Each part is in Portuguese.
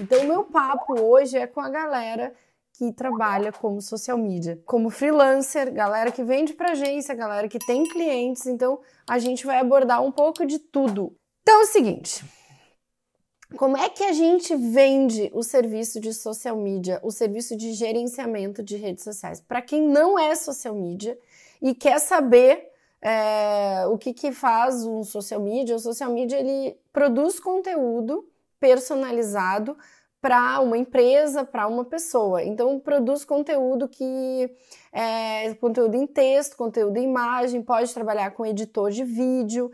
Então, o meu papo hoje é com a galera que trabalha como social media, como freelancer, galera que vende para agência, galera que tem clientes. Então, a gente vai abordar um pouco de tudo. Então, é o seguinte. Como é que a gente vende o serviço de social media, o serviço de gerenciamento de redes sociais? Para quem não é social media e quer saber o que faz um social media, o social media ele produz conteúdo personalizado para uma empresa, para uma pessoa. Então, produz conteúdo que é conteúdo em texto, conteúdo em imagem, pode trabalhar com editor de vídeo,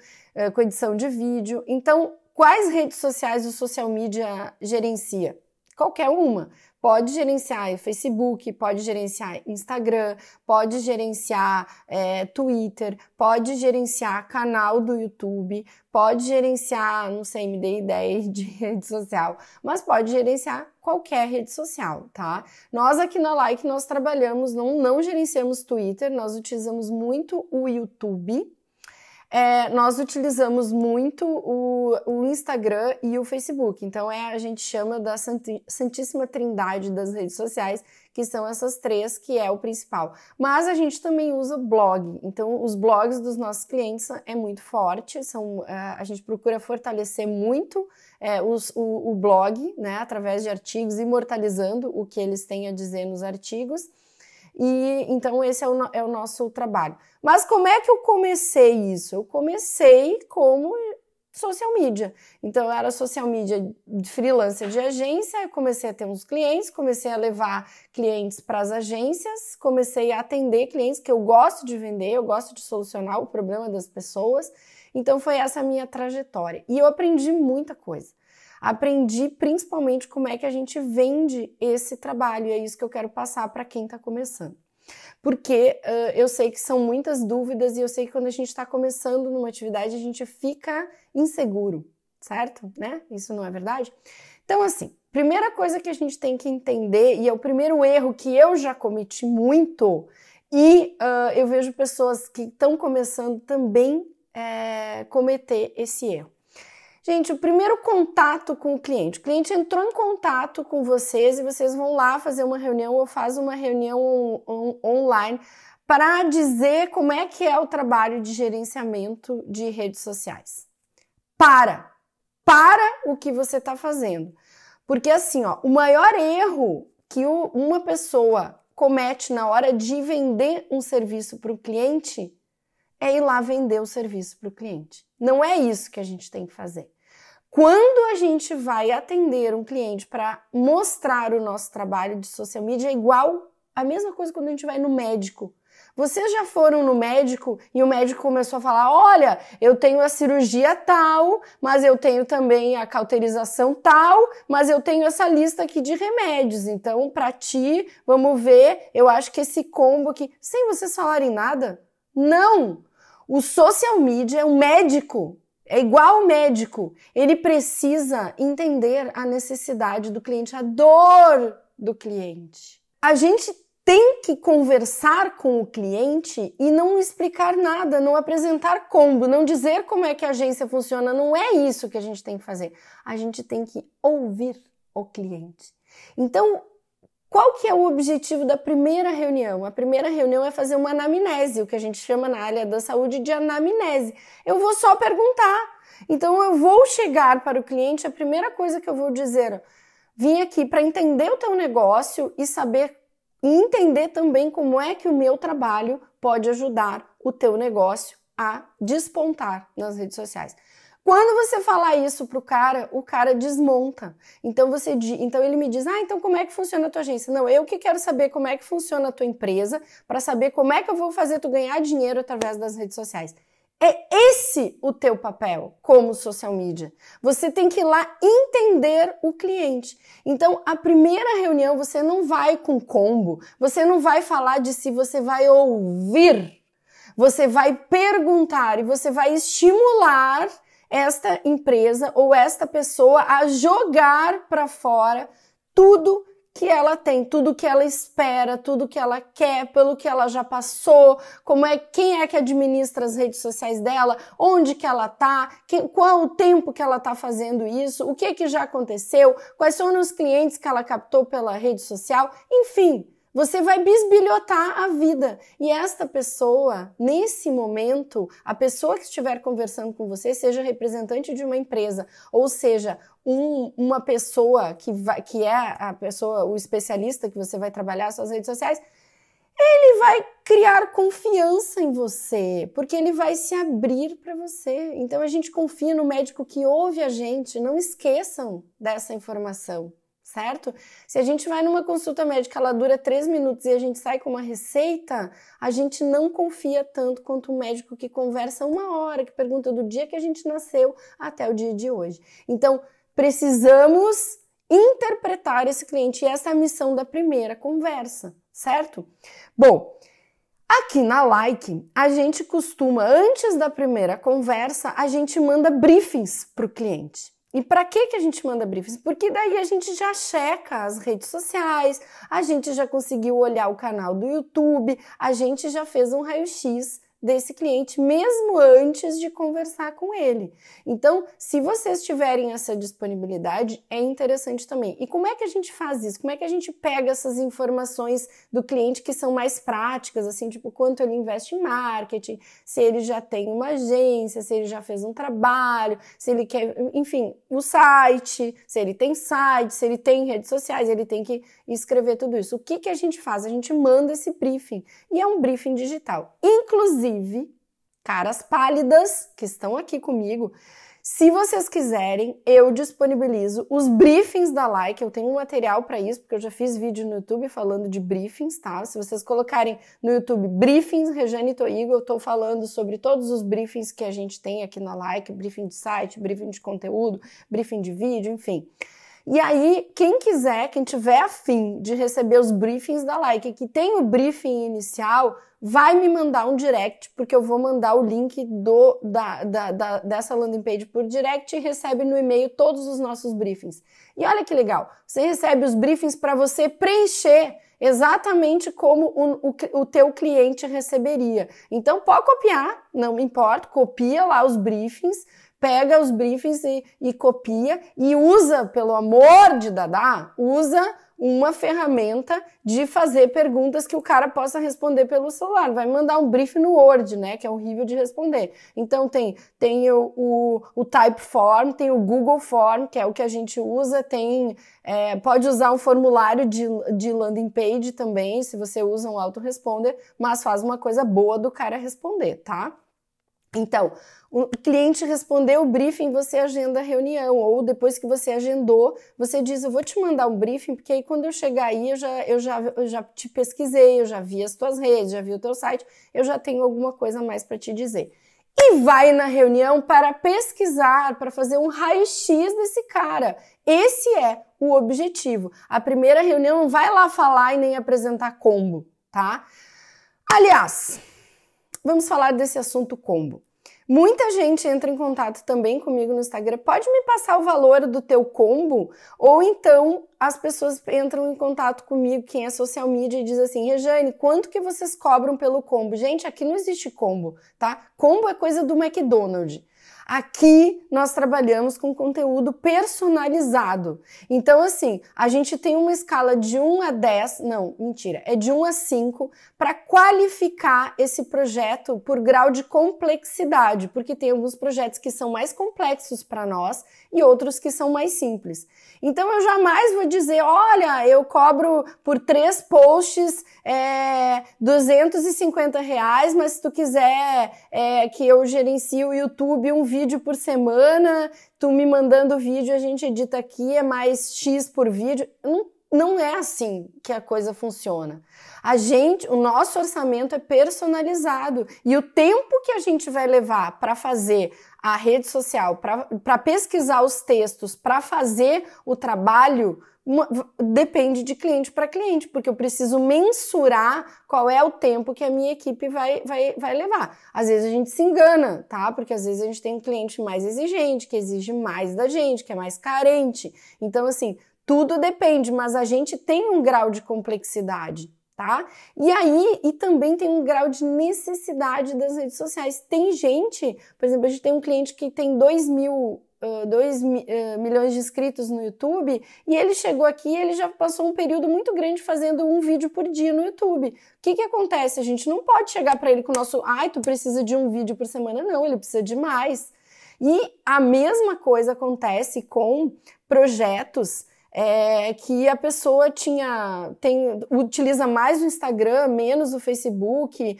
com edição de vídeo. Então, quais redes sociais o social media gerencia? Qualquer uma. Pode gerenciar Facebook, pode gerenciar Instagram, pode gerenciar Twitter, pode gerenciar canal do YouTube, pode gerenciar, não sei, me dei ideia de rede social, mas pode gerenciar qualquer rede social, tá? Nós aqui na Like, nós trabalhamos, não gerenciamos Twitter, nós utilizamos muito o YouTube, nós utilizamos muito o Instagram e o Facebook, então a gente chama da Santíssima Trindade das redes sociais, que são essas três, que é o principal. Mas a gente também usa blog, então os blogs dos nossos clientes é muito forte, a gente procura fortalecer muito o blog, né, através de artigos, imortalizando o que eles têm a dizer nos artigos. E então esse é o nosso trabalho. Mas como é que eu comecei isso? Eu comecei como social media. Então eu era social media freelancer de agência, eu comecei a ter uns clientes, comecei a levar clientes para as agências, comecei a atender clientes que eu gosto de vender, eu gosto de solucionar o problema das pessoas. Então foi essa a minha trajetória. E eu aprendi muita coisa. Aprendi principalmente como é que a gente vende esse trabalho, e é isso que eu quero passar para quem está começando. Porque eu sei que são muitas dúvidas, e eu sei que quando a gente está começando numa atividade, a gente fica inseguro, certo? Né? Isso não é verdade? Então, assim, primeira coisa que a gente tem que entender, e é o primeiro erro que eu já cometi muito, e eu vejo pessoas que estão começando também cometer esse erro. Gente, o primeiro contato com o cliente entrou em contato com vocês e vocês vão lá fazer uma reunião ou faz uma reunião online para dizer como é que é o trabalho de gerenciamento de redes sociais. Para o que você está fazendo. Porque assim, ó, o maior erro que uma pessoa comete na hora de vender um serviço para o cliente é ir lá vender o serviço para o cliente. Não é isso que a gente tem que fazer. Quando a gente vai atender um cliente para mostrar o nosso trabalho de social media, é igual a mesma coisa quando a gente vai no médico. Vocês já foram no médico e o médico começou a falar, olha, eu tenho a cirurgia tal, mas eu tenho também a cauterização tal, mas eu tenho essa lista aqui de remédios. Então, para ti, vamos ver, eu acho que esse combo aqui, sem vocês falarem nada, não! O social media é um médico, é igual ao médico. Ele precisa entender a necessidade do cliente, a dor do cliente. A gente tem que conversar com o cliente e não explicar nada, não apresentar combo, não dizer como é que a agência funciona. Não é isso que a gente tem que fazer. A gente tem que ouvir o cliente. Então, qual que é o objetivo da primeira reunião? A primeira reunião é fazer uma anamnese, o que a gente chama na área da saúde de anamnese. Eu vou só perguntar. Então, eu vou chegar para o cliente, a primeira coisa que eu vou dizer, vim aqui para entender o teu negócio e saber, e entender também como é que o meu trabalho pode ajudar o teu negócio a despontar nas redes sociais. Quando você falar isso pro cara, o cara desmonta. Então então ele me diz, então como é que funciona a tua agência? Não, eu que quero saber como é que funciona a tua empresa, para saber como é que eu vou fazer tu ganhar dinheiro através das redes sociais. É esse o teu papel como social media. Você tem que ir lá entender o cliente. Então, a primeira reunião você não vai com combo, você não vai falar de si, você vai ouvir. Você vai perguntar e você vai estimular esta empresa ou esta pessoa a jogar para fora tudo que ela tem tudo que ela espera, tudo que ela quer, pelo que ela já passou, quem é que administra as redes sociais dela, onde que ela tá, qual o tempo que ela tá fazendo isso, o que que já aconteceu, quais foram os clientes que ela captou pela rede social, enfim. Você vai bisbilhotar a vida. E esta pessoa, nesse momento, a pessoa que estiver conversando com você, seja representante de uma empresa, ou seja, uma pessoa que é a pessoa, o especialista que você vai trabalhar suas redes sociais, ele vai criar confiança em você, porque ele vai se abrir para você. Então a gente confia no médico que ouve a gente, não esqueçam dessa informação. Certo? Se a gente vai numa consulta médica, ela dura 3 minutos e a gente sai com uma receita, a gente não confia tanto quanto o médico que conversa uma hora, que pergunta do dia que a gente nasceu até o dia de hoje. Então, precisamos interpretar esse cliente e essa é a missão da primeira conversa, certo? Bom, aqui na Like, a gente costuma, antes da primeira conversa, a gente manda briefings para o cliente. E para que a gente manda briefings? Porque daí a gente já checa as redes sociais, a gente já conseguiu olhar o canal do YouTube, a gente já fez um raio-x desse cliente, mesmo antes de conversar com ele. Então, se vocês tiverem essa disponibilidade, é interessante também. E como é que a gente faz isso? Como é que a gente pega essas informações do cliente que são mais práticas, assim, tipo, quanto ele investe em marketing, se ele já tem uma agência, se ele já fez um trabalho, se ele quer, enfim, o site, se ele tem site, se ele tem redes sociais, ele tem que escrever tudo isso. O que que a gente faz? A gente manda esse briefing. E é um briefing digital. Inclusive, caras pálidas que estão aqui comigo, se vocês quiserem, eu disponibilizo os briefings da Like, eu tenho um material para isso, porque eu já fiz vídeo no YouTube falando de briefings, tá? Se vocês colocarem no YouTube briefings Rejane Toigo, eu tô falando sobre todos os briefings que a gente tem aqui na Like, briefing de site, briefing de conteúdo, briefing de vídeo, enfim. E aí, quem quiser, quem tiver afim de receber os briefings da Like, que tem o briefing inicial, vai me mandar um direct, porque eu vou mandar o link dessa landing page por direct e recebe no e-mail todos os nossos briefings. E olha que legal, você recebe os briefings para você preencher exatamente como o teu cliente receberia. Então, pode copiar, não importa, copia lá os briefings, pega os briefings e copia e usa, pelo amor de Dadá, usa uma ferramenta de fazer perguntas que o cara possa responder pelo celular. Vai mandar um briefing no Word, né, que é horrível de responder. Então tem o Typeform, tem o Google Form, que é o que a gente usa, pode usar um formulário de landing page também, se você usa um autoresponder, mas faz uma coisa boa do cara responder, tá? Então, o cliente respondeu o briefing, você agenda a reunião, ou depois que você agendou, você diz, eu vou te mandar um briefing, porque aí quando eu chegar aí, eu já te pesquisei, eu já vi as tuas redes, já vi o teu site, eu já tenho alguma coisa mais para te dizer. E vai na reunião para pesquisar, para fazer um raio-x desse cara. Esse é o objetivo. A primeira reunião não vai lá falar e nem apresentar combo, tá? Aliás, vamos falar desse assunto combo. Muita gente entra em contato também comigo no Instagram. Pode me passar o valor do teu combo? Ou então as pessoas entram em contato comigo, quem é social media, e diz assim, Rejane, quanto que vocês cobram pelo combo? Gente, aqui não existe combo, tá? Combo é coisa do McDonald's. Aqui nós trabalhamos com conteúdo personalizado. Então, assim, a gente tem uma escala de 1 a 10, não, mentira, é de 1 a 5 para qualificar esse projeto por grau de complexidade, porque tem alguns projetos que são mais complexos para nós e outros que são mais simples. Então, eu jamais vou dizer, olha, eu cobro por 3 posts R$250, mas se tu quiser que eu gerencie o YouTube um vídeo por semana, tu me mandando vídeo, a gente edita aqui, é mais X por vídeo. Não é assim que a coisa funciona. O nosso orçamento é personalizado e o tempo que a gente vai levar para fazer a rede social, para pesquisar os textos, para fazer o trabalho, depende de cliente para cliente, porque eu preciso mensurar qual é o tempo que a minha equipe vai levar. Às vezes a gente se engana, tá? Porque às vezes a gente tem um cliente mais exigente, que exige mais da gente, que é mais carente. Então, assim, Tudo depende, mas a gente tem um grau de complexidade, tá? E também tem um grau de necessidade das redes sociais. Tem gente, por exemplo, a gente tem um cliente que tem 2 milhões de inscritos no YouTube, e ele chegou aqui e ele já passou um período muito grande fazendo um vídeo por dia no YouTube. O que que acontece? A gente não pode chegar para ele com o nosso, ai, tu precisa de um vídeo por semana. Não, ele precisa de mais. E a mesma coisa acontece com projetos que a pessoa utiliza mais o Instagram, menos o Facebook,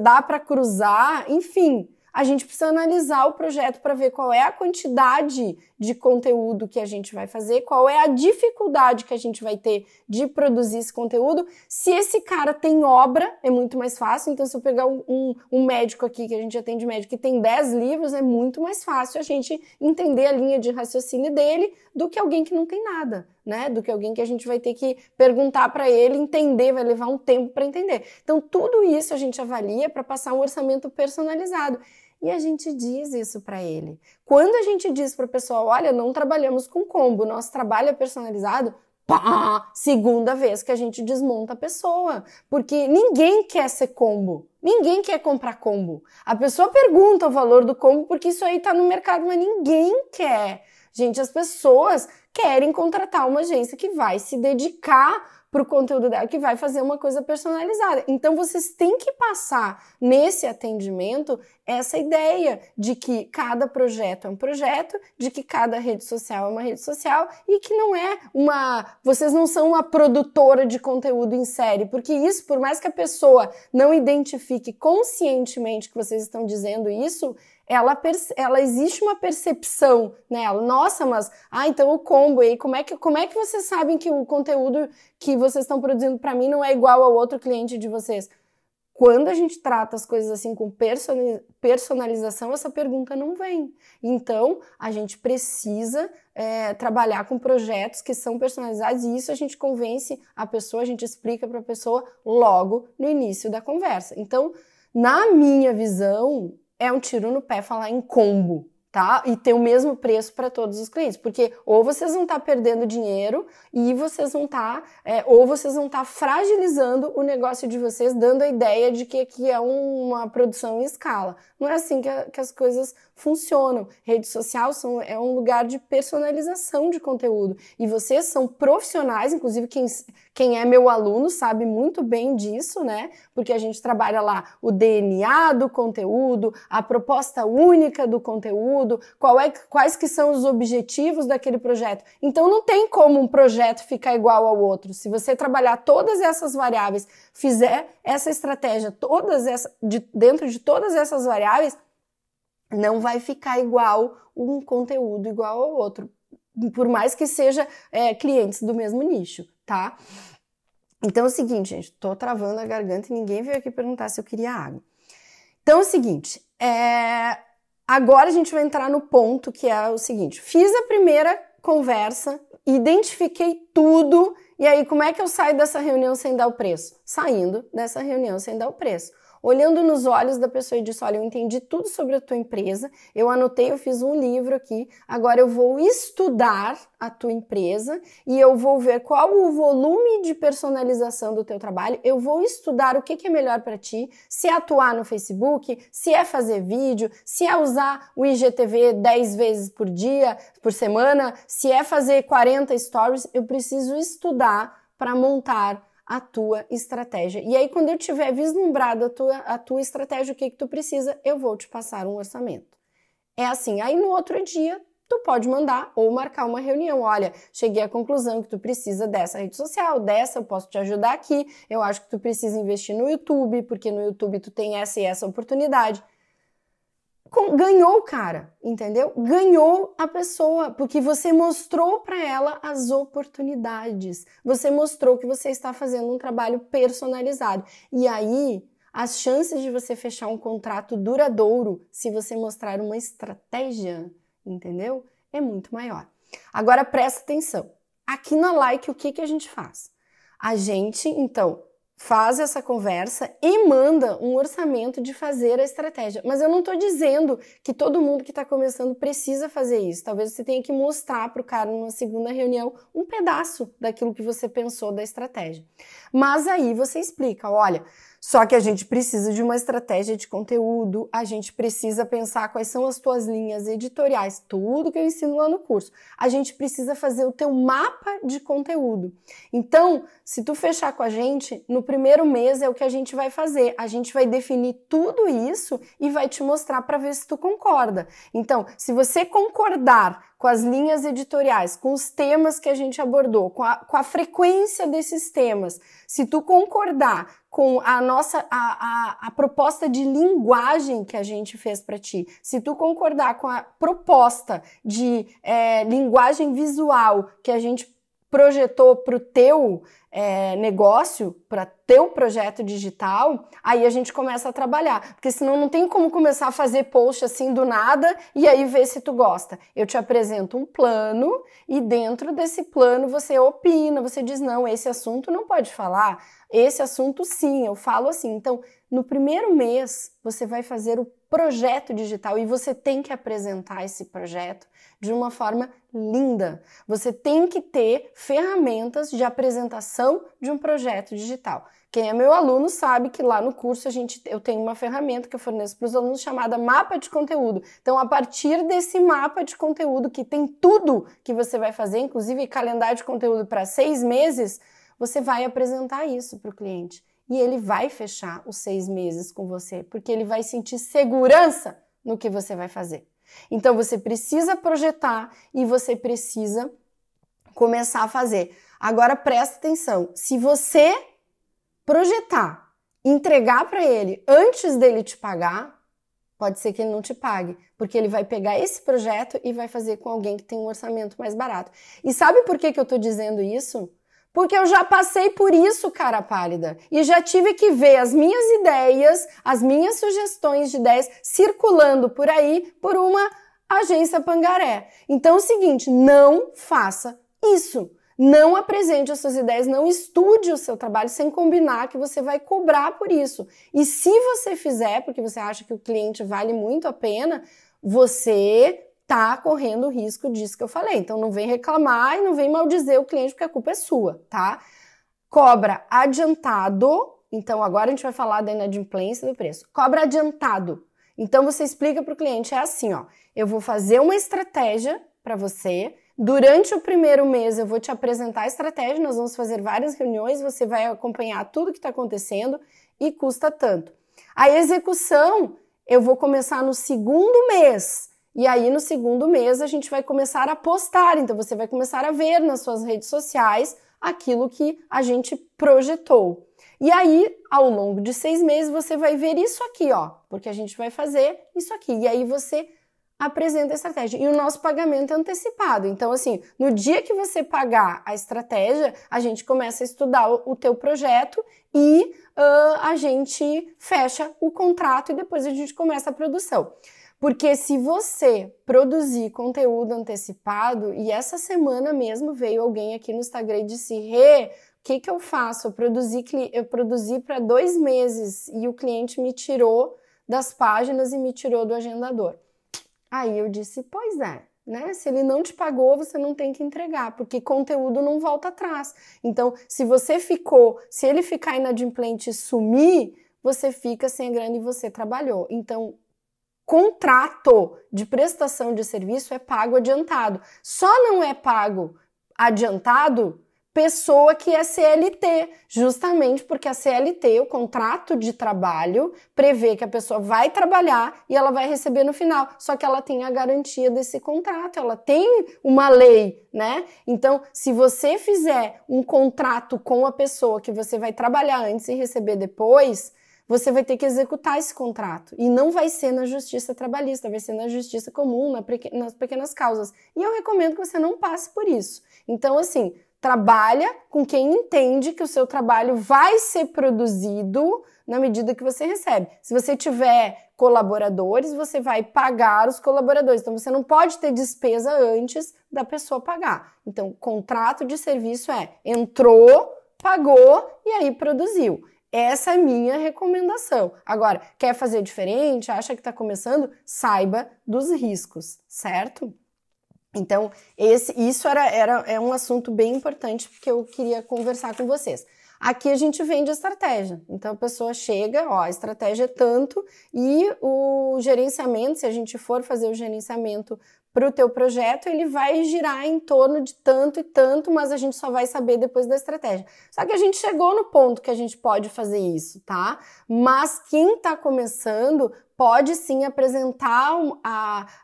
dá para cruzar, enfim. A gente precisa analisar o projeto para ver qual é a quantidade de conteúdo que a gente vai fazer, qual é a dificuldade que a gente vai ter de produzir esse conteúdo. Se esse cara tem obra, é muito mais fácil. Então, se eu pegar um médico aqui, que a gente atende médico, que tem 10 livros, é muito mais fácil a gente entender a linha de raciocínio dele do que alguém que não tem nada, né? Do que alguém que a gente vai ter que perguntar para ele, entender, vai levar um tempo para entender. Então, tudo isso a gente avalia para passar um orçamento personalizado. E a gente diz isso para ele. Quando a gente diz para o pessoal, olha, não trabalhamos com combo, nosso trabalho é personalizado, pá, segunda vez que a gente desmonta a pessoa. Porque ninguém quer ser combo, ninguém quer comprar combo. A pessoa pergunta o valor do combo porque isso aí tá no mercado, mas ninguém quer. Gente, as pessoas querem contratar uma agência que vai se dedicar para o conteúdo dela, que vai fazer uma coisa personalizada. Então, vocês têm que passar nesse atendimento essa ideia de que cada projeto é um projeto, de que cada rede social é uma rede social e que não é vocês não são uma produtora de conteúdo em série, porque isso, por mais que a pessoa não identifique conscientemente que vocês estão dizendo isso, ela existe uma percepção nela, nossa, mas, então o combo aí, como é que vocês sabem que o conteúdo que vocês estão produzindo para mim não é igual ao outro cliente de vocês? Quando a gente trata as coisas assim com personalização, essa pergunta não vem. Então, a gente precisa trabalhar com projetos que são personalizados e isso a gente convence a pessoa, a gente explica para a pessoa logo no início da conversa. Então, na minha visão, é um tiro no pé falar em combo, tá? E ter o mesmo preço para todos os clientes, porque ou vocês vão estar perdendo dinheiro e vocês vão estar fragilizando o negócio de vocês, dando a ideia de que aqui é uma produção em escala. Não é assim que as coisas funcionam. Rede social é um lugar de personalização de conteúdo e vocês são profissionais, inclusive quem é meu aluno sabe muito bem disso, né? Porque a gente trabalha lá o DNA do conteúdo, a proposta única do conteúdo, quais que são os objetivos daquele projeto. Então não tem como um projeto ficar igual ao outro. Se você trabalhar todas essas variáveis, fizer essa estratégia dentro de todas essas variáveis, não vai ficar igual um conteúdo igual ao outro, por mais que seja clientes do mesmo nicho, tá? Então é o seguinte, gente, tô travando a garganta e ninguém veio aqui perguntar se eu queria água. Então é o seguinte, agora a gente vai entrar no ponto que é o seguinte, fiz a primeira conversa, identifiquei tudo, e aí como é que eu saio dessa reunião sem dar o preço? Saindo dessa reunião sem dar o preço. Olhando nos olhos da pessoa e disse, olha, eu entendi tudo sobre a tua empresa, eu anotei, eu fiz um livro aqui, agora eu vou estudar a tua empresa e eu vou ver qual o volume de personalização do teu trabalho, eu vou estudar o que é melhor para ti, se é atuar no Facebook, se é fazer vídeo, se é usar o IGTV 10 vezes por semana, se é fazer 40 stories, eu preciso estudar para montar a tua estratégia. E aí, quando eu tiver vislumbrado a tua estratégia, o que tu precisa, eu vou te passar um orçamento. É assim, aí no outro dia, tu pode mandar ou marcar uma reunião. Olha, cheguei à conclusão que tu precisa dessa rede social, eu posso te ajudar aqui, eu acho que tu precisa investir no YouTube, porque no YouTube tu tem essa e essa oportunidade. Ganhou o cara, entendeu? Ganhou a pessoa, porque você mostrou para ela as oportunidades. Você mostrou que você está fazendo um trabalho personalizado. E aí, as chances de você fechar um contrato duradouro, se você mostrar uma estratégia, entendeu? É muito maior. Agora, presta atenção. Aqui na Like, o que a gente faz? A gente, então, faz essa conversa e manda um orçamento de fazer a estratégia. Mas eu não estou dizendo que todo mundo que está começando precisa fazer isso. Talvez você tenha que mostrar para o cara numa segunda reunião um pedaço daquilo que você pensou da estratégia. Mas aí você explica, olha, só que a gente precisa de uma estratégia de conteúdo, a gente precisa pensar quais são as tuas linhas editoriais, tudo que eu ensino lá no curso. A gente precisa fazer o teu mapa de conteúdo. Então, se tu fechar com a gente, no primeiro mês é o que a gente vai fazer. A gente vai definir tudo isso e vai te mostrar para ver se tu concorda. Então, se você concordar com as linhas editoriais, com os temas que a gente abordou, com a frequência desses temas, se tu concordar com a nossa a proposta de linguagem que a gente fez para ti, se tu concordar com a proposta de linguagem visual que a gente projetou para o teu negócio, para teu projeto digital, aí a gente começa a trabalhar, porque senão não tem como começar a fazer post assim do nada e aí ver se tu gosta. Eu te apresento um plano e dentro desse plano você opina, você diz, não, esse assunto não pode falar, esse assunto sim, eu falo assim. Então, no primeiro mês, você vai fazer o projeto digital e você tem que apresentar esse projeto de uma forma linda. Você tem que ter ferramentas de apresentação de um projeto digital. Quem é meu aluno sabe que lá no curso eu tenho uma ferramenta que eu forneço para os alunos chamada mapa de conteúdo. Então, a partir desse mapa de conteúdo que tem tudo que você vai fazer, inclusive calendário de conteúdo para 6 meses, você vai apresentar isso para o cliente. E ele vai fechar os 6 meses com você, porque ele vai sentir segurança no que você vai fazer. Então, você precisa projetar e você precisa começar a fazer. Agora, presta atenção. Se você projetar, entregar para ele antes dele te pagar, pode ser que ele não te pague, porque ele vai pegar esse projeto e vai fazer com alguém que tem um orçamento mais barato. E sabe por que eu tô dizendo isso? Porque eu já passei por isso, cara pálida, e já tive que ver as minhas ideias, as minhas sugestões de ideias circulando por aí por uma agência pangaré. Então é o seguinte, não faça isso. Não apresente as suas ideias, não estude o seu trabalho sem combinar que você vai cobrar por isso. E se você fizer, porque você acha que o cliente vale muito a pena, você tá correndo o risco disso que eu falei. Então não vem reclamar e não vem maldizer o cliente, porque a culpa é sua, tá? Cobra adiantado. Então agora a gente vai falar da inadimplência do preço. Cobra adiantado. Então você explica para o cliente, é assim, ó, eu vou fazer uma estratégia para você. Durante o primeiro mês eu vou te apresentar a estratégia, nós vamos fazer várias reuniões, você vai acompanhar tudo que está acontecendo e custa tanto. A execução eu vou começar no segundo mês e aí no segundo mês a gente vai começar a postar, então você vai começar a ver nas suas redes sociais aquilo que a gente projetou. E aí, ao longo de 6 meses, você vai ver isso aqui, ó, porque a gente vai fazer isso aqui. E aí você apresenta a estratégia. E o nosso pagamento é antecipado. Então, assim, no dia que você pagar a estratégia, a gente começa a estudar o teu projeto e a gente fecha o contrato e depois a gente começa a produção. Porque se você produzir conteúdo antecipado, e essa semana mesmo veio alguém aqui no Instagram e disse, Rê, o que eu faço? Eu produzi para 2 meses e o cliente me tirou das páginas e me tirou do agendador. Aí eu disse, pois é, né? Se ele não te pagou, você não tem que entregar, porque conteúdo não volta atrás. Então, se ele ficar inadimplente e sumir, você fica sem a grana e você trabalhou. Então, contrato de prestação de serviço é pago adiantado. Só não é pago adiantado pessoa que é CLT, justamente porque a CLT, o contrato de trabalho, prevê que a pessoa vai trabalhar e ela vai receber no final, só que ela tem a garantia desse contrato, ela tem uma lei, né? Então, se você fizer um contrato com a pessoa que você vai trabalhar antes e receber depois, você vai ter que executar esse contrato. E não vai ser na justiça trabalhista, vai ser na justiça comum, nas pequenas causas. E eu recomendo que você não passe por isso. Então, assim, trabalha com quem entende que o seu trabalho vai ser produzido na medida que você recebe. Se você tiver colaboradores, você vai pagar os colaboradores. Então, você não pode ter despesa antes da pessoa pagar. Então, contrato de serviço é entrou, pagou e aí produziu. Essa é a minha recomendação. Agora, quer fazer diferente? Acha que está começando? Saiba dos riscos, certo? Então, isso é um assunto bem importante que eu queria conversar com vocês. Aqui a gente vende estratégia, então a pessoa chega, ó, a estratégia é tanto e o gerenciamento, se a gente for fazer o gerenciamento para o teu projeto, ele vai girar em torno de tanto e tanto, mas a gente só vai saber depois da estratégia. Só que a gente chegou no ponto que a gente pode fazer isso, tá? Mas quem está começando pode sim apresentar,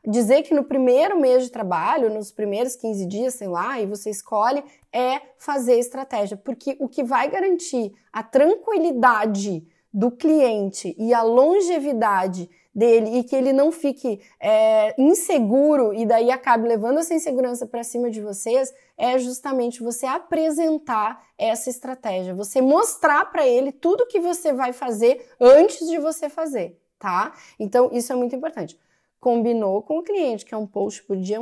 dizer que no primeiro mês de trabalho, nos primeiros 15 dias, sei lá, e você escolhe, é fazer estratégia, porque o que vai garantir a tranquilidade do cliente e a longevidade dele e que ele não fique inseguro e daí acabe levando essa insegurança para cima de vocês, é justamente você apresentar essa estratégia, você mostrar para ele tudo que você vai fazer antes de você fazer. Tá? Então, isso é muito importante. Combinou com o cliente que é um post por dia,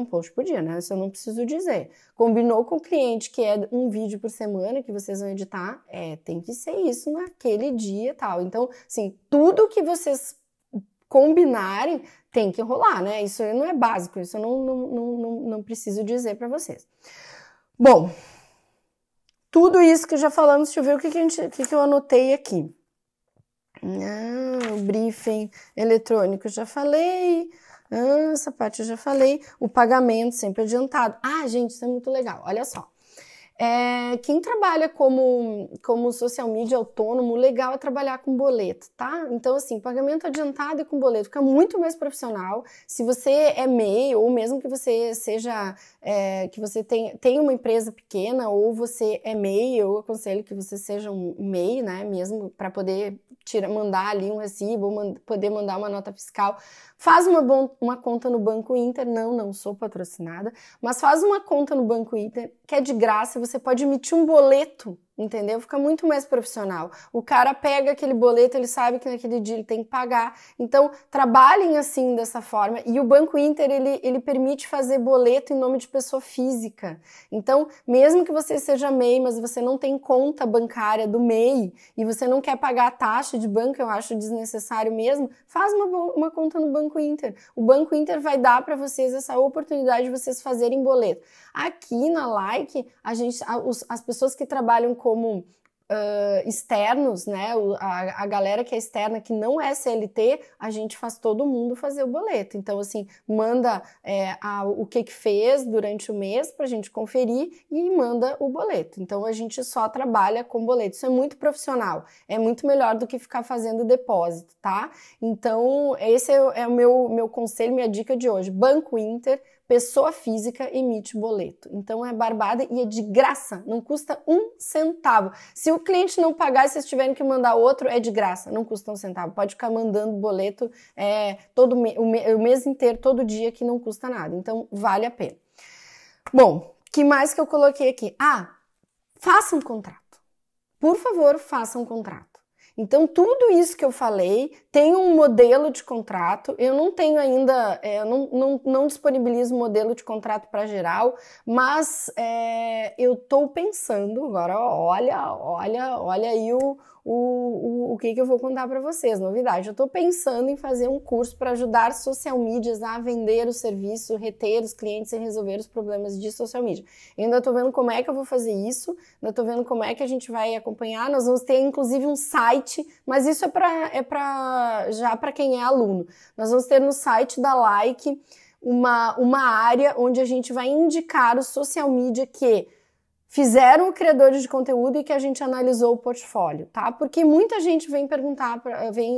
né? Isso eu não preciso dizer. Combinou com o cliente que é um vídeo por semana que vocês vão editar, tem que ser isso naquele dia e tal. Então, assim, tudo que vocês combinarem tem que rolar, né? Isso não é básico, isso eu não preciso dizer para vocês. Bom, tudo isso que já falamos, deixa eu ver o que eu anotei aqui. Ah, o briefing eletrônico já falei, essa parte eu já falei, o pagamento sempre adiantado. Ah, gente, isso é muito legal, olha só. Quem trabalha como social media autônomo, o legal é trabalhar com boleto, tá? Então, assim, pagamento adiantado e com boleto fica muito mais profissional. Se você é MEI, ou mesmo que você seja, que você tenha uma empresa pequena, ou você é MEI, eu aconselho que você seja um MEI, né? Mesmo para poder mandar ali um recibo, poder mandar uma nota fiscal. Faz uma conta no Banco Inter, não sou patrocinada, mas faz uma conta no Banco Inter, que é de graça, você pode emitir um boleto, entendeu? Fica muito mais profissional. O cara pega aquele boleto, ele sabe que naquele dia ele tem que pagar. Então, trabalhem assim, dessa forma. E o Banco Inter, ele permite fazer boleto em nome de pessoa física. Então, mesmo que você seja MEI, mas você não tem conta bancária do MEI e você não quer pagar a taxa de banco, eu acho desnecessário mesmo, faz uma conta no Banco Inter. O Banco Inter vai dar para vocês essa oportunidade de vocês fazerem boleto. Aqui na Like, as pessoas que trabalham como externos, né? A galera que é externa, que não é CLT, a gente faz todo mundo fazer o boleto. Então, assim, manda o que fez durante o mês para a gente conferir e manda o boleto. Então, a gente só trabalha com boleto. Isso é muito profissional. É muito melhor do que ficar fazendo depósito, tá? Então, esse é o meu conselho, minha dica de hoje. Banco Inter, pessoa física emite boleto. Então é barbada e é de graça, não custa um centavo. Se o cliente não pagar e vocês tiverem que mandar outro, é de graça, não custa um centavo. Pode ficar mandando boleto o mês inteiro, todo dia, que não custa nada. Então vale a pena. Bom, o que mais que eu coloquei aqui? Ah, faça um contrato. Por favor, faça um contrato. Então, tudo isso que eu falei tem um modelo de contrato. Eu não tenho ainda, eu não disponibilizo modelo de contrato para geral, mas eu estou pensando agora, olha aí o que eu vou contar para vocês, novidade. Eu estou pensando em fazer um curso para ajudar social medias a vender o serviço, reter os clientes e resolver os problemas de social media. Eu ainda estou vendo como é que eu vou fazer isso, ainda estou vendo como é que a gente vai acompanhar. Nós vamos ter, inclusive, um site, mas isso já para quem é aluno. Nós vamos ter no site da Like uma área onde a gente vai indicar o social media que fizeram o criador de conteúdo e que a gente analisou o portfólio, tá? Porque muita gente vem perguntar,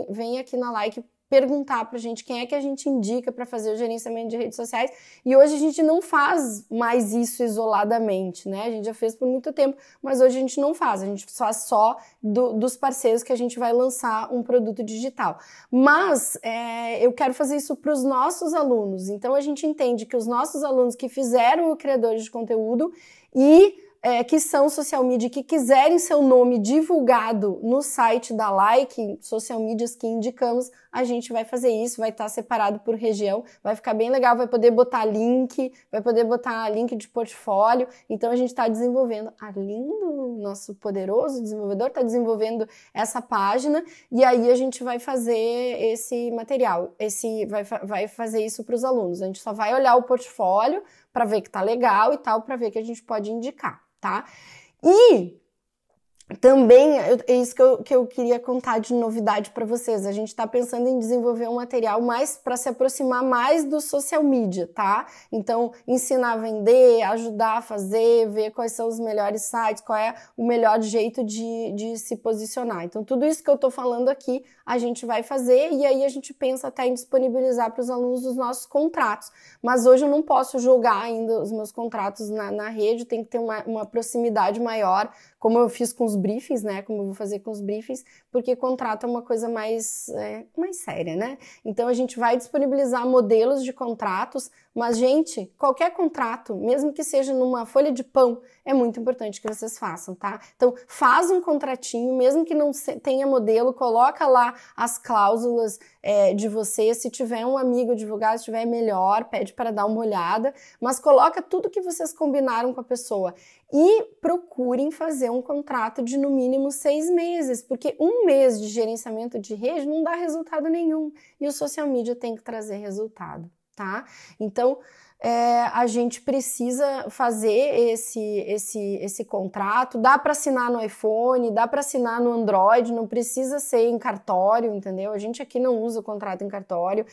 vem aqui na Like perguntar pra gente quem é que a gente indica para fazer o gerenciamento de redes sociais, e hoje a gente não faz mais isso isoladamente, né? A gente já fez por muito tempo, mas hoje a gente não faz, a gente faz só dos parceiros que a gente vai lançar um produto digital. Mas eu quero fazer isso para os nossos alunos, então a gente entende que os nossos alunos que fizeram o criador de conteúdo e que são social media que quiserem seu nome divulgado no site da Like, social medias que indicamos, a gente vai fazer isso, vai estar separado por região, vai ficar bem legal, vai poder botar link, vai poder botar link de portfólio, então a gente está desenvolvendo, Arlindo, nosso poderoso desenvolvedor, está desenvolvendo essa página, e aí a gente vai fazer esse material, vai fazer isso para os alunos, a gente só vai olhar o portfólio para ver que tá legal e tal, para ver que a gente pode indicar. Tá? E também, é isso que eu queria contar de novidade para vocês, a gente está pensando em desenvolver um material mais para se aproximar mais do social media, tá? Então, ensinar a vender, ajudar a fazer, ver quais são os melhores sites, qual é o melhor jeito de se posicionar. Então, tudo isso que eu estou falando aqui, a gente vai fazer e aí a gente pensa até em disponibilizar para os alunos os nossos contratos. Mas hoje eu não posso jogar ainda os meus contratos na rede, tem que ter uma proximidade maior, como eu fiz com os briefings, né? Como eu vou fazer com os briefings, porque contrato é uma coisa mais séria, né? Então a gente vai disponibilizar modelos de contratos, mas, gente, qualquer contrato, mesmo que seja numa folha de pão, é muito importante que vocês façam, tá? Então faz um contratinho, mesmo que não tenha modelo, coloca lá as cláusulas de você, se tiver um amigo divulgar, se tiver melhor, pede para dar uma olhada, mas coloca tudo que vocês combinaram com a pessoa. E procurem fazer um contrato de no mínimo 6 meses, porque um mês de gerenciamento de rede não dá resultado nenhum. E o social media tem que trazer resultado, tá? Então, a gente precisa fazer esse contrato, dá para assinar no iPhone, dá para assinar no Android, não precisa ser em cartório, entendeu? A gente aqui não usa o contrato em cartório,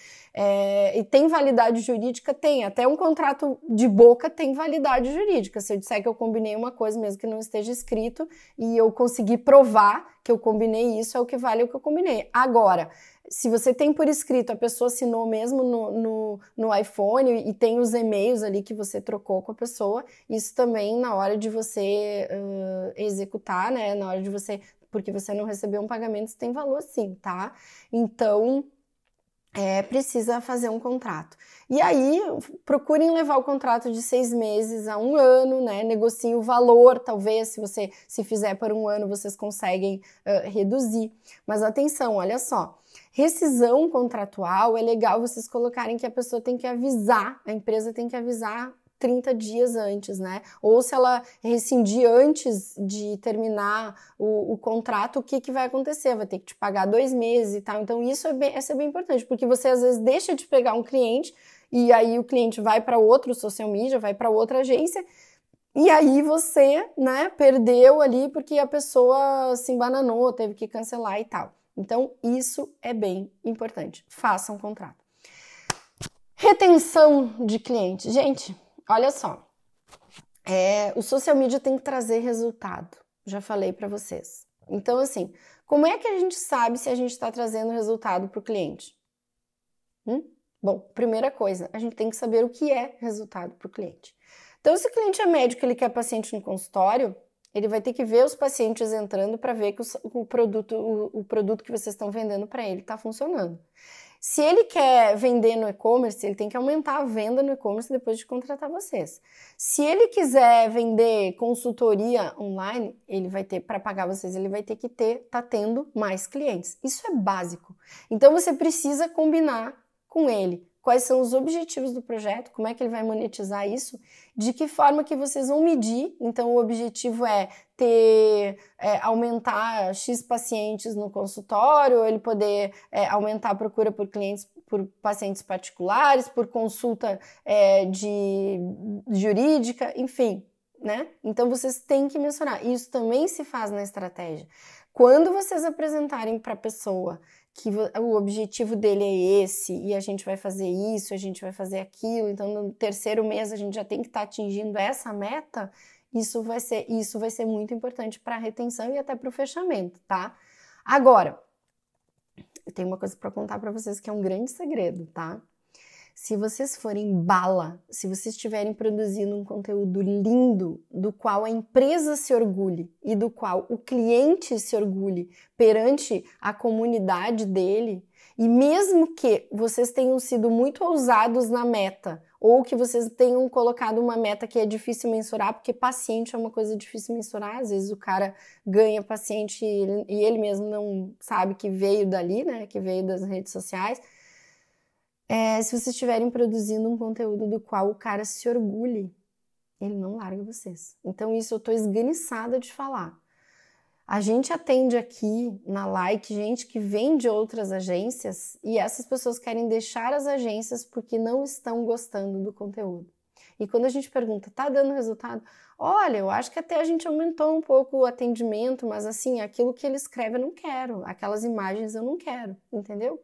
e tem validade jurídica? Tem, até um contrato de boca tem validade jurídica, se eu disser que eu combinei uma coisa mesmo que não esteja escrito e eu conseguir provar que eu combinei isso, é o que vale o que eu combinei. Agora, se você tem por escrito, a pessoa assinou mesmo no iPhone e tem os e-mails ali que você trocou com a pessoa, isso também na hora de você executar, né? Na hora de você... Porque você não recebeu um pagamento, isso tem valor sim, tá? Então... precisa fazer um contrato. E aí, procurem levar o contrato de 6 meses a 1 ano, né? Negociem o valor, talvez, se você se fizer por 1 ano, vocês conseguem reduzir. Mas atenção, olha só. Rescisão contratual, é legal vocês colocarem que a pessoa tem que avisar, a empresa tem que avisar 30 dias antes, né? Ou se ela rescindir antes de terminar o contrato, o que vai acontecer? Vai ter que te pagar 2 meses e tal. Então, isso é bem importante, porque você às vezes deixa de pegar um cliente e aí o cliente vai para outro social media, vai para outra agência. E aí você, né, perdeu ali porque a pessoa se embananou, teve que cancelar e tal. Então, isso é bem importante. Faça um contrato. Retenção de cliente. Gente, olha só, o social media tem que trazer resultado, já falei para vocês. Então, assim, como é que a gente sabe se a gente está trazendo resultado para o cliente? Bom, primeira coisa, a gente tem que saber o que é resultado para o cliente. Então, se o cliente é médico e ele quer paciente no consultório, ele vai ter que ver os pacientes entrando para ver que o produto que vocês estão vendendo para ele está funcionando. Se ele quer vender no e-commerce, ele tem que aumentar a venda no e-commerce depois de contratar vocês. Se ele quiser vender consultoria online, ele vai ter, para pagar vocês, ele vai ter que tá tendo mais clientes. Isso é básico. Então você precisa combinar com ele quais são os objetivos do projeto, como é que ele vai monetizar isso, de que forma que vocês vão medir. Então o objetivo é aumentar X pacientes no consultório, ele poder aumentar a procura por clientes, por pacientes particulares, por consulta jurídica, enfim, né? Então vocês têm que mensurar. Isso também se faz na estratégia. Quando vocês apresentarem para a pessoa que o objetivo dele é esse, e a gente vai fazer isso, a gente vai fazer aquilo, então no terceiro mês a gente já tem que estar atingindo essa meta, isso vai ser muito importante para a retenção e até para o fechamento, tá? Agora, eu tenho uma coisa para contar para vocês que é um grande segredo, tá? Se vocês forem bala, se vocês estiverem produzindo um conteúdo lindo, do qual a empresa se orgulhe e do qual o cliente se orgulhe perante a comunidade dele, e mesmo que vocês tenham sido muito ousados na meta, ou que vocês tenham colocado uma meta que é difícil mensurar, porque paciente é uma coisa difícil mensurar, às vezes o cara ganha paciente e ele mesmo não sabe que veio dali, né, que veio das redes sociais. Se vocês estiverem produzindo um conteúdo do qual o cara se orgulhe, ele não larga vocês. Então isso eu tô esganiçada de falar. A gente atende aqui na Like gente que vem de outras agências e essas pessoas querem deixar as agências porque não estão gostando do conteúdo. E quando a gente pergunta, tá dando resultado? Olha, eu acho que até a gente aumentou um pouco o atendimento, mas assim, aquilo que ele escreve eu não quero, aquelas imagens eu não quero, entendeu?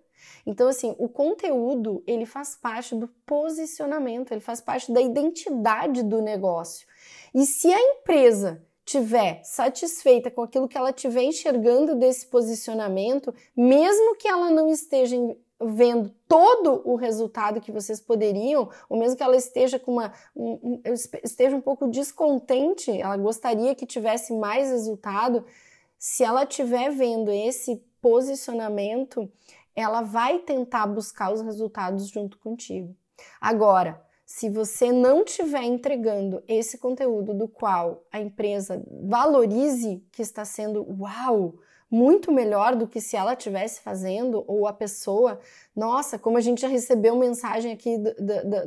Então assim, o conteúdo, ele faz parte do posicionamento, ele faz parte da identidade do negócio. E se a empresa estiver satisfeita com aquilo que ela estiver enxergando desse posicionamento, mesmo que ela não esteja vendo todo o resultado que vocês poderiam, ou mesmo que ela esteja com esteja um pouco descontente, ela gostaria que tivesse mais resultado, se ela estiver vendo esse posicionamento, ela vai tentar buscar os resultados junto contigo. Agora, se você não estiver entregando esse conteúdo do qual a empresa valorize que está sendo, uau, muito melhor do que se ela estivesse fazendo, ou a pessoa, nossa, como a gente já recebeu mensagem aqui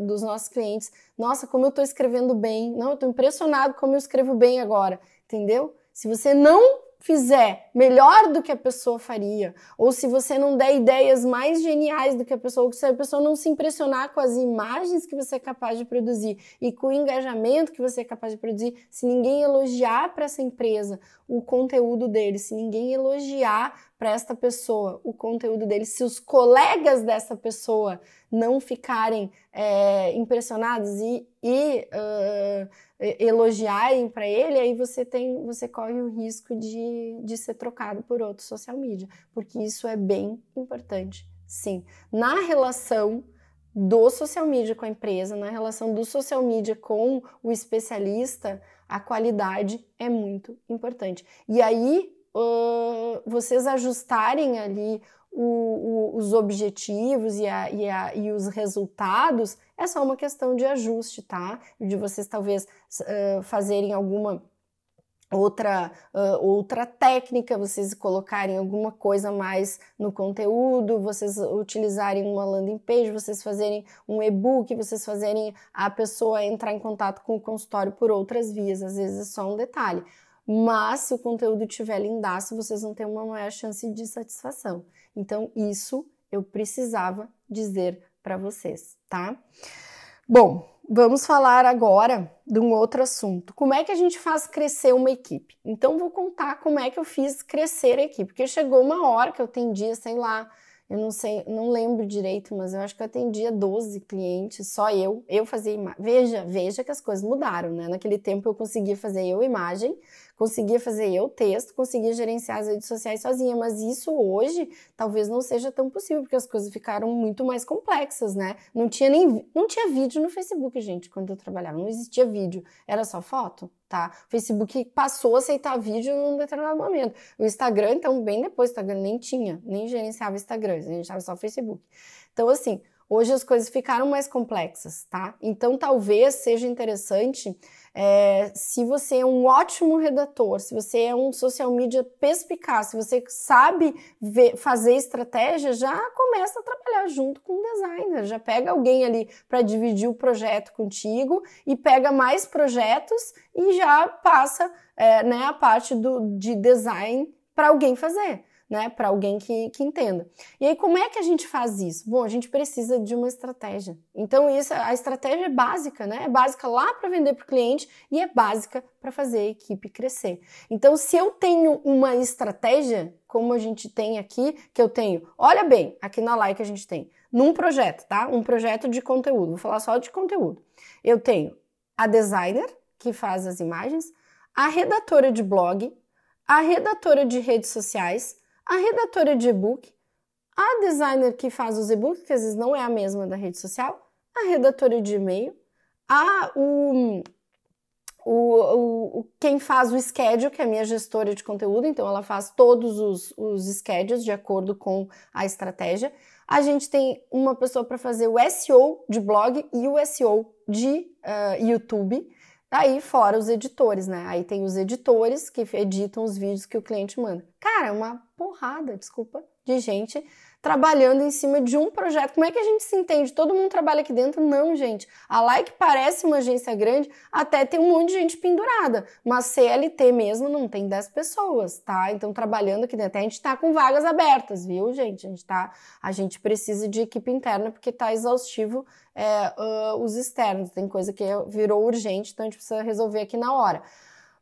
dos nossos clientes, nossa, como eu estou escrevendo bem, não, eu estou impressionado como eu escrevo bem agora, entendeu? Se você não fizer melhor do que a pessoa faria, ou se você não der ideias mais geniais do que a pessoa, ou se a pessoa não se impressionar com as imagens que você é capaz de produzir e com o engajamento que você é capaz de produzir, se ninguém elogiar para essa empresa o conteúdo dele, se ninguém elogiar para esta pessoa o conteúdo dele, se os colegas dessa pessoa não ficarem impressionados e elogiarem para ele, aí você corre o risco de ser trocado por outro social media, porque isso é bem importante, sim. Na relação do social media com a empresa, na relação do social media com o especialista, a qualidade é muito importante. E aí, vocês ajustarem ali os objetivos e os resultados, é só uma questão de ajuste, tá? De vocês talvez fazerem alguma outra técnica, vocês colocarem alguma coisa mais no conteúdo, vocês utilizarem uma landing page, vocês fazerem um e-book, vocês fazerem a pessoa entrar em contato com o consultório por outras vias, às vezes é só um detalhe. Mas se o conteúdo estiver lindaço, vocês vão ter uma maior chance de satisfação. Então, isso eu precisava dizer para vocês, tá? Bom, vamos falar agora de um outro assunto. Como é que a gente faz crescer uma equipe? Então, vou contar como é que eu fiz crescer a equipe. Porque chegou uma hora que eu atendia, sei lá, eu não sei, não lembro direito, mas eu acho que eu atendia 12 clientes, só eu fazia imagem. Veja que as coisas mudaram, né? Naquele tempo eu conseguia fazer eu imagem, conseguia fazer eu texto, conseguia gerenciar as redes sociais sozinha, mas isso hoje talvez não seja tão possível, porque as coisas ficaram muito mais complexas, né? Não tinha vídeo no Facebook, gente, quando eu trabalhava, não existia vídeo, era só foto. Tá? O Facebook passou a aceitar vídeo num determinado momento. O Instagram, então, bem depois, o Instagram nem tinha, nem gerenciava Instagram, gerenciava só o Facebook. Então, assim, hoje as coisas ficaram mais complexas, tá? Então, talvez seja interessante, se você é um ótimo redator, se você é um social media perspicaz, se você sabe fazer estratégia, já começa a trabalhar junto com o designer, já pega alguém ali para dividir o projeto contigo e pega mais projetos e já passa a parte de design para alguém fazer. Né, para alguém que entenda. E aí, como é que a gente faz isso? Bom, a gente precisa de uma estratégia. Então, a estratégia é básica, né? É básica lá para vender para o cliente e é básica para fazer a equipe crescer. Então, se eu tenho uma estratégia, como a gente tem aqui, que eu tenho, olha bem, aqui na Like a gente tem, num projeto, tá? Um projeto de conteúdo, vou falar só de conteúdo. Eu tenho a designer, que faz as imagens, a redatora de blog, a redatora de redes sociais, a redatora de e-book, a designer que faz os e-books, que às vezes não é a mesma da rede social, a redatora de e-mail, quem faz o schedule, que é a minha gestora de conteúdo, então ela faz todos os schedules de acordo com a estratégia, a gente tem uma pessoa para fazer o SEO de blog e o SEO de YouTube, aí fora os editores, né? Aí tem os editores que editam os vídeos que o cliente manda. Cara, é uma porrada, desculpa, de gente trabalhando em cima de um projeto. Como é que a gente se entende? Todo mundo trabalha aqui dentro? Não, gente. A Like parece uma agência grande, até tem um monte de gente pendurada, mas CLT mesmo não tem 10 pessoas, tá? Então, trabalhando aqui dentro, a gente tá com vagas abertas, viu, gente? A gente precisa de equipe interna, porque tá exaustivo os externos. Tem coisa que virou urgente, então a gente precisa resolver aqui na hora.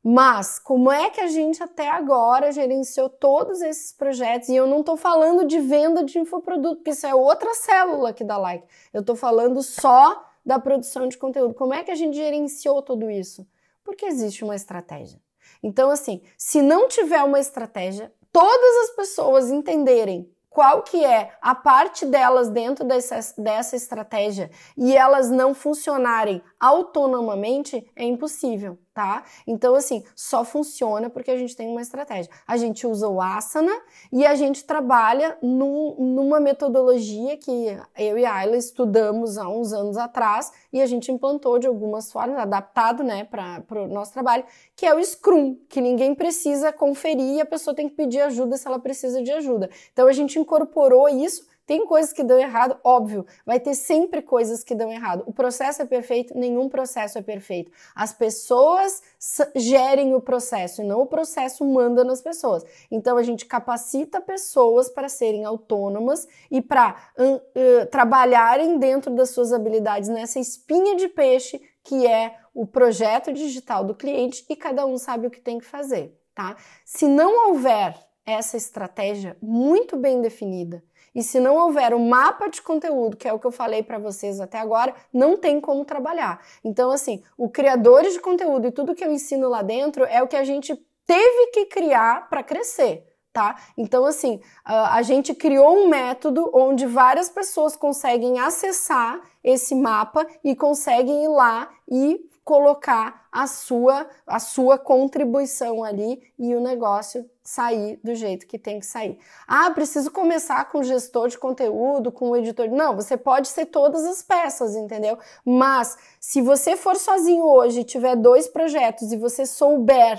Mas como é que a gente até agora gerenciou todos esses projetos? E eu não estou falando de venda de infoproduto, porque isso é outra célula aqui da Like. Eu estou falando só da produção de conteúdo. Como é que a gente gerenciou tudo isso? Porque existe uma estratégia. Então, assim, se não tiver uma estratégia, todas as pessoas entenderem qual que é a parte delas dentro dessa estratégia e elas não funcionarem autonomamente, é impossível, tá? Então, assim, só funciona porque a gente tem uma estratégia. A gente usa o Asana e a gente trabalha numa metodologia que eu e a Ayla estudamos há uns anos atrás e a gente implantou de algumas formas, adaptado, né, para o nosso trabalho, que é o Scrum, que ninguém precisa conferir e a pessoa tem que pedir ajuda se ela precisa de ajuda. Então, a gente incorporou isso. Tem coisas que dão errado, óbvio, vai ter sempre coisas que dão errado. O processo é perfeito, nenhum processo é perfeito. As pessoas gerem o processo e não o processo manda nas pessoas. Então a gente capacita pessoas para serem autônomas e para trabalharem dentro das suas habilidades nessa espinha de peixe que é o projeto digital do cliente e cada um sabe o que tem que fazer, tá? Se não houver essa estratégia muito bem definida e se não houver um mapa de conteúdo, que é o que eu falei para vocês até agora, não tem como trabalhar. Então, assim, o criadores de conteúdo e tudo que eu ensino lá dentro é o que a gente teve que criar para crescer, tá? Então, assim, a gente criou um método onde várias pessoas conseguem acessar esse mapa e conseguem ir lá e colocar a sua contribuição ali e o negócio sair do jeito que tem que sair. Ah, preciso começar com o gestor de conteúdo, com o editor. Não, você pode ser todas as peças, entendeu? Mas se você for sozinho hoje e tiver 2 projetos e você souber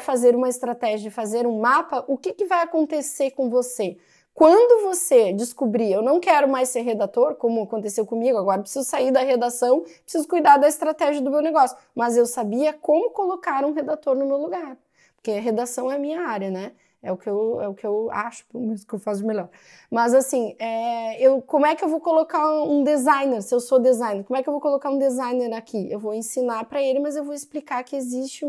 fazer uma estratégia e fazer um mapa, o que vai acontecer com você? Quando você descobrir, eu não quero mais ser redator, como aconteceu comigo, agora preciso sair da redação, preciso cuidar da estratégia do meu negócio, mas eu sabia como colocar um redator no meu lugar, porque a redação é a minha área, né? É o que eu acho, pelo menos que eu faço melhor. Mas assim, como é que eu vou colocar um designer, se eu sou designer? Como é que eu vou colocar um designer aqui? Eu vou ensinar para ele, mas eu vou explicar que existe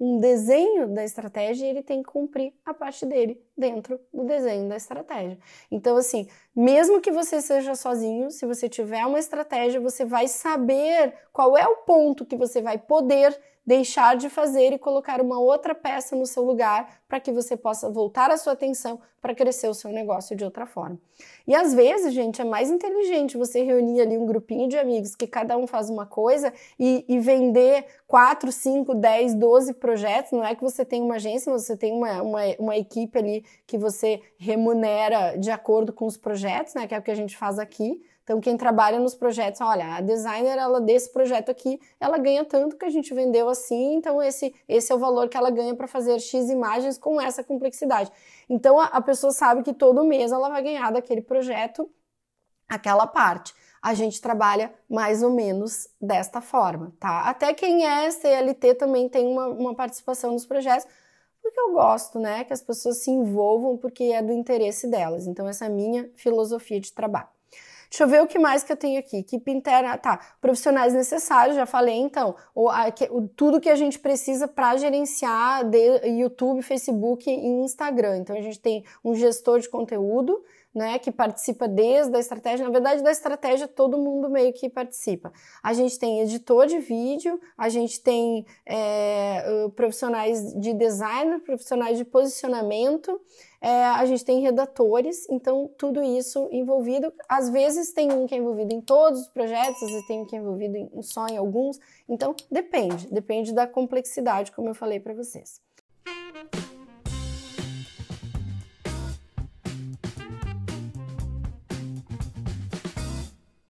um desenho da estratégia e ele tem que cumprir a parte dele dentro do desenho da estratégia. Então, assim, mesmo que você seja sozinho, se você tiver uma estratégia, você vai saber qual é o ponto que você vai poder deixar de fazer e colocar uma outra peça no seu lugar para que você possa voltar a sua atenção para crescer o seu negócio de outra forma. E às vezes, gente, é mais inteligente você reunir ali um grupinho de amigos que cada um faz uma coisa e vender 4, 5, 10, 12 projetos. Não é que você tem uma agência, mas você tem uma equipe ali que você remunera de acordo com os projetos, né? Que é o que a gente faz aqui. Então, quem trabalha nos projetos, olha, a designer, ela desse projeto aqui, ela ganha tanto que a gente vendeu assim, então esse é o valor que ela ganha para fazer X imagens com essa complexidade. Então, a pessoa sabe que todo mês ela vai ganhar daquele projeto aquela parte. A gente trabalha mais ou menos desta forma, tá? Até quem é CLT também tem uma participação nos projetos, porque eu gosto, né? Que as pessoas se envolvam porque é do interesse delas. Então, essa é a minha filosofia de trabalho. Deixa eu ver o que mais que eu tenho aqui. Equipe interna, tá, profissionais necessários, já falei, então, tudo que a gente precisa para gerenciar de YouTube, Facebook e Instagram. Então, a gente tem um gestor de conteúdo, né, que participa desde a estratégia, na verdade da estratégia todo mundo meio que participa. A gente tem editor de vídeo, a gente tem profissionais de design, profissionais de posicionamento, a gente tem redatores, então tudo isso envolvido. Às vezes tem um que é envolvido em todos os projetos, às vezes tem um que é envolvido só em alguns, então depende da complexidade, como eu falei para vocês.